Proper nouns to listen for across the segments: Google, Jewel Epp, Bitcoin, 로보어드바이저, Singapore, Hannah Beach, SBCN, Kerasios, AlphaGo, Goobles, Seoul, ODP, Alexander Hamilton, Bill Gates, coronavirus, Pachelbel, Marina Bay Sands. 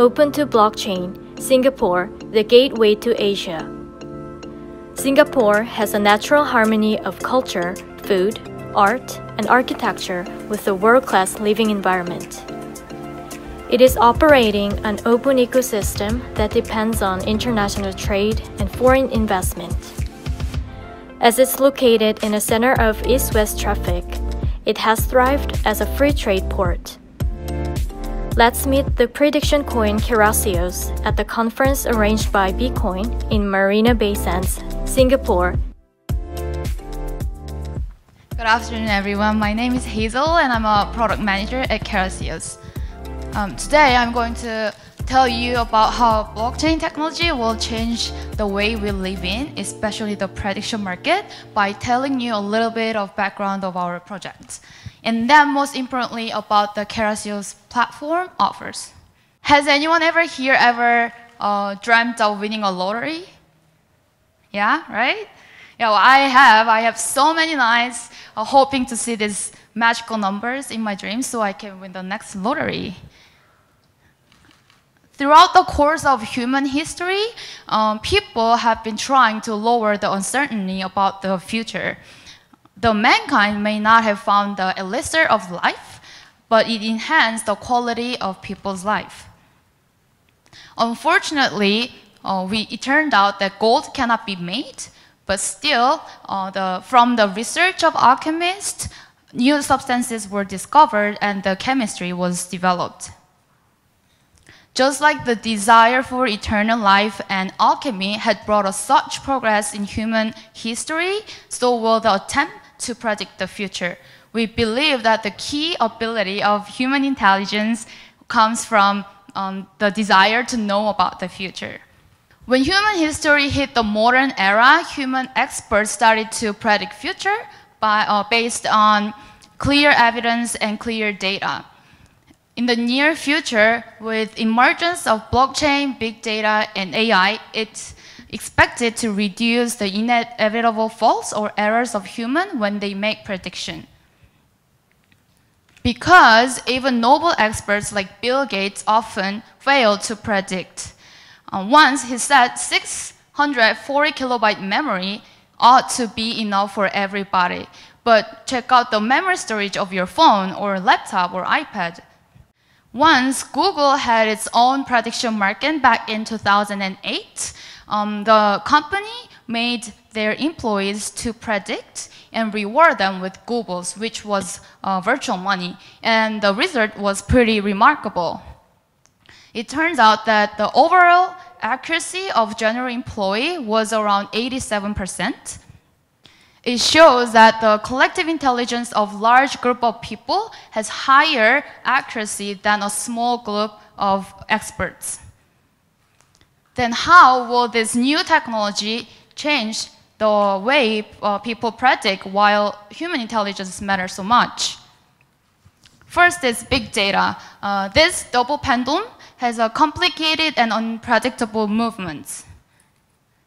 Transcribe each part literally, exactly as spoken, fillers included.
Open to Blockchain, Singapore, the gateway to Asia. Singapore has a natural harmony of culture, food, art, and architecture with a world-class living environment. It is operating an open ecosystem that depends on international trade and foreign investment. As it's located in the center of east-west traffic, it has thrived as a free trade port. Let's meet the prediction coin Kerasios at the conference arranged by Bitcoin in Marina Bay Sands, Singapore. Good afternoon, everyone. My name is Hazel and I'm a product manager at Kerasios. Um, today I'm going to tell you about how blockchain technology will change the way we live in, especially the prediction market, by telling you a little bit of background of our project. And then most importantly about the Kerasios platform offers. Has anyone ever here ever uh, dreamt of winning a lottery? Yeah, right? Yeah, well, I have. I have so many nights uh, hoping to see these magical numbers in my dreams so I can win the next lottery. Throughout the course of human history, um, people have been trying to lower the uncertainty about the future. The mankind may not have found the elixir of life, but it enhanced the quality of people's life. Unfortunately, uh, we, it turned out that gold cannot be made, but still, uh, the, from the research of alchemists, new substances were discovered and the chemistry was developed. Just like the desire for eternal life and alchemy had brought us such progress in human history, so will the attempt to predict the future. We believe that the key ability of human intelligence comes from um, the desire to know about the future. When human history hit the modern era, human experts started to predict future by, uh, based on clear evidence and clear data. In the near future, with emergence of blockchain, big data, and A I, it's expected to reduce the inevitable faults or errors of humans when they make prediction. Because even noble experts like Bill Gates often fail to predict. Uh, once he said six hundred forty kilobyte memory ought to be enough for everybody, but check out the memory storage of your phone or laptop or iPad. Once Google had its own prediction market back in two thousand eight, um, the company made their employees to predict and reward them with Goobles, which was uh, virtual money. And the result was pretty remarkable. It turns out that the overall accuracy of general employee was around eighty-seven percent. It shows that the collective intelligence of large group of people has higher accuracy than a small group of experts. Then how will this new technology change the way uh, people predict while human intelligence matters so much? First is big data. Uh, this double pendulum has a complicated and unpredictable movement.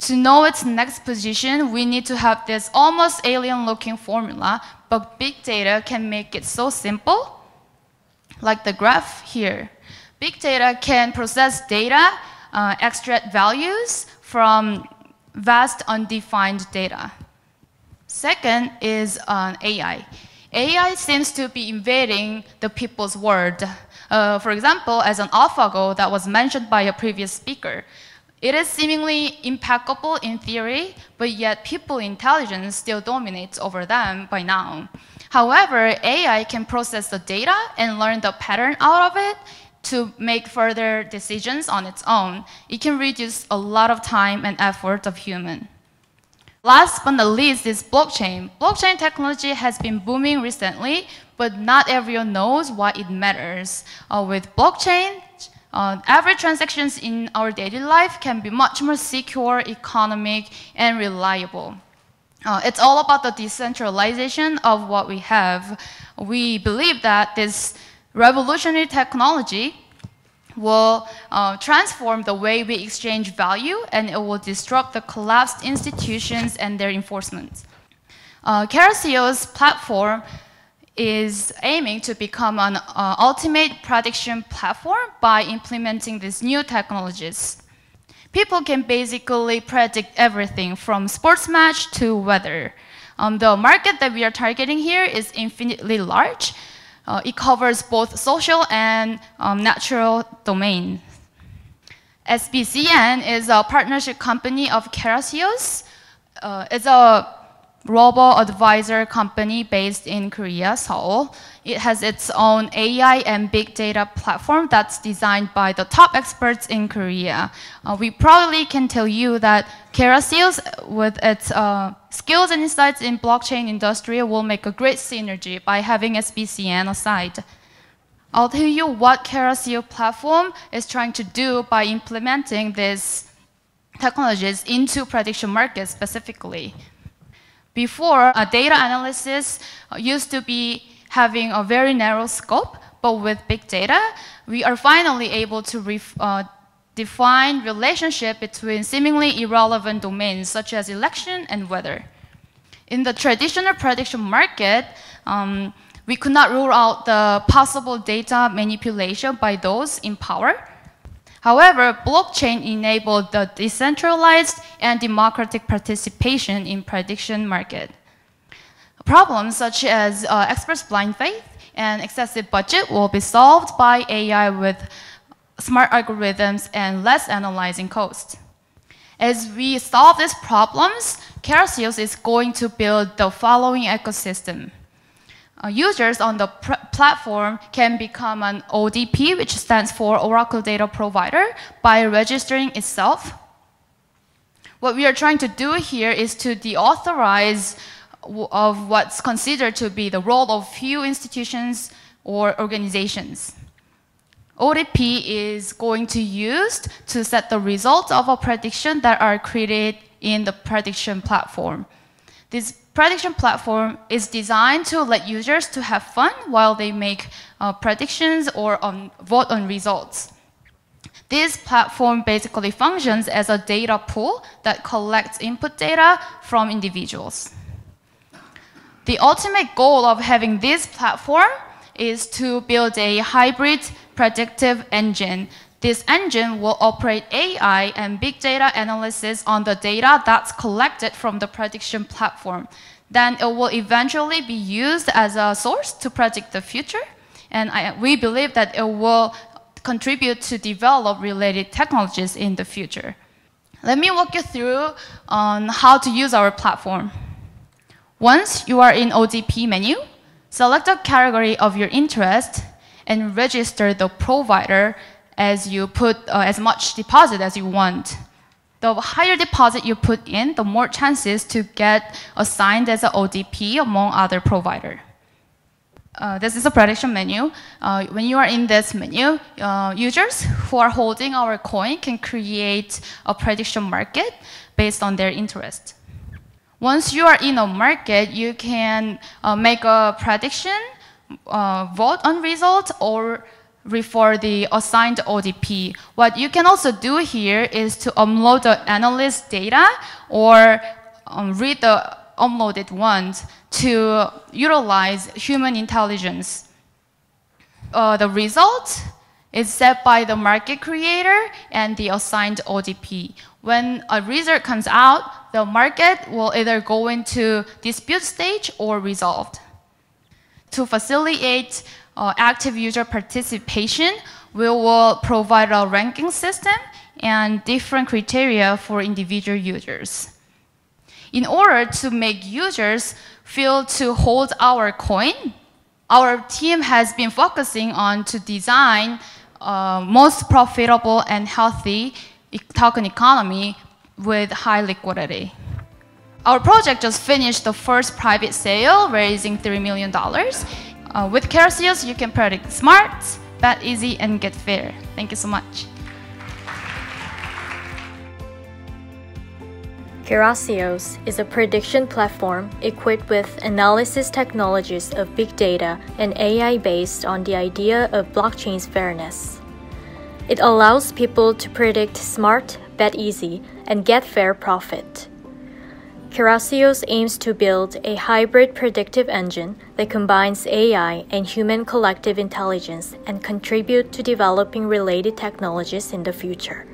To know its next position, we need to have this almost alien-looking formula, but big data can make it so simple, like the graph here. Big data can process data, uh, extract values from vast undefined data. Second is uh, A I. A I seems to be invading the people's world. Uh, for example, as an AlphaGo that was mentioned by a previous speaker, it is seemingly impeccable in theory, but yet people intelligence still dominates over them by now. However, A I can process the data and learn the pattern out of it to make further decisions on its own. It can reduce a lot of time and effort of human. Last but not least is blockchain. Blockchain technology has been booming recently, but not everyone knows why it matters. Uh, with blockchain, Uh, average transactions in our daily life can be much more secure, economic, and reliable. Uh, it's all about the decentralization of what we have. We believe that this revolutionary technology will uh, transform the way we exchange value, and it will disrupt the collapsed institutions and their enforcement. Uh, Kerasios platform is aiming to become an uh, ultimate prediction platform by implementing these new technologies. People can basically predict everything from sports match to weather. Um, the market that we are targeting here is infinitely large. Uh, it covers both social and um, natural domains. S B C N is a partnership company of Kerasios. Uh, it's a robo-advisor company based in Korea, Seoul. It has its own A I and big data platform that's designed by the top experts in Korea. Uh, we proudly can tell you that Kerasios, with its uh, skills and insights in blockchain industry, will make a great synergy by having S B C N aside. I'll tell you what Kerasios platform is trying to do by implementing these technologies into prediction markets specifically. Before, uh, data analysis used to be having a very narrow scope, but with big data, we are finally able to ref uh, define relationship between seemingly irrelevant domains such as election and weather. In the traditional prediction market, um, we could not rule out the possible data manipulation by those in power. However, blockchain enabled the decentralized and democratic participation in prediction market. Problems such as uh, experts' blind faith and excessive budget will be solved by A I with smart algorithms and less analyzing costs. As we solve these problems, Kerasios is going to build the following ecosystem. Uh, users on the pr platform can become an O D P, which stands for Oracle Data Provider, by registering itself. What we are trying to do here is to deauthorize of what's considered to be the role of few institutions or organizations. O D P is going to be used to set the results of a prediction that are created in the prediction platform. This prediction platform is designed to let users to have fun while they make uh, predictions or um, vote on results. This platform basically functions as a data pool that collects input data from individuals. The ultimate goal of having this platform is to build a hybrid predictive engine. This engine will operate A I and big data analysis on the data that's collected from the prediction platform. Then it will eventually be used as a source to predict the future. And I, we believe that it will contribute to develop related technologies in the future. Let me walk you through on how to use our platform. Once you are in O D P menu, select a category of your interest and register the provider as you put uh, as much deposit as you want. The higher deposit you put in, the more chances to get assigned as an O D P among other provider. Uh, this is a prediction menu. Uh, when you are in this menu, uh, users who are holding our coin can create a prediction market based on their interest. Once you are in a market, you can uh, make a prediction, uh, vote on results, or refer the assigned O D P. What you can also do here is to upload the analyst data or um, read the uploaded ones to utilize human intelligence. Uh, the result is set by the market creator and the assigned O D P. When a result comes out, the market will either go into dispute stage or resolved. To facilitate Uh, active user participation, we will provide a ranking system and different criteria for individual users. In order to make users feel to hold our coin, our team has been focusing on to design uh, most profitable and healthy token economy with high liquidity. Our project just finished the first private sale, raising three million dollars. Uh, with Kerasios, you can predict smart, bet easy, and get fair. Thank you so much. Kerasios is a prediction platform equipped with analysis technologies of big data and A I based on the idea of blockchain's fairness. It allows people to predict smart, bet easy, and get fair profit. Kerasios aims to build a hybrid predictive engine that combines A I and human collective intelligence and contribute to developing related technologies in the future.